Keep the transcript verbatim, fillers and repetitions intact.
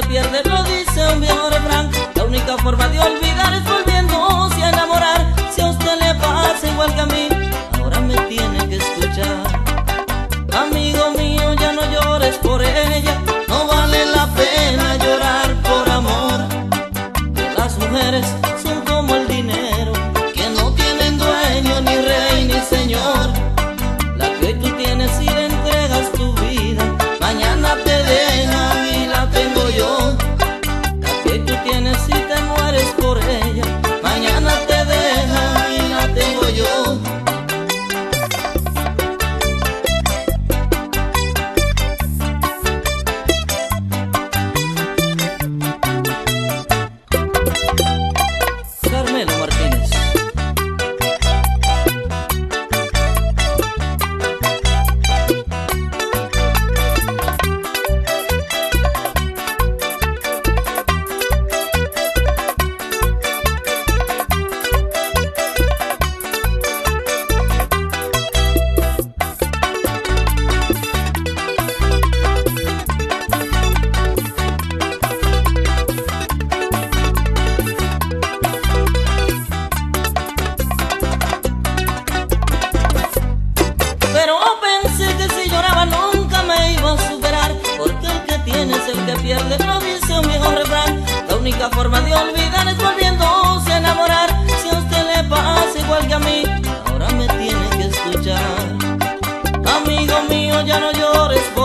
que pierdes lo dice un viejo refrán. La única forma de olvidar es volviéndose a enamorar. Si a usted le pasa igual que a mí, ahora me tiene que escuchar. Amigo mío, ya no llores por ella, no vale la pena llorar por amor. Que las mujeres son como el dinero, que no tienen dueño, ni rey, ni señor. La que hoy tú tienes y le entregas tu vida, mañana te dejan y la tengo yo. La que hoy tú tienes y te mueres por ella, mañana te dejan y la tengo yo. Ya no llores.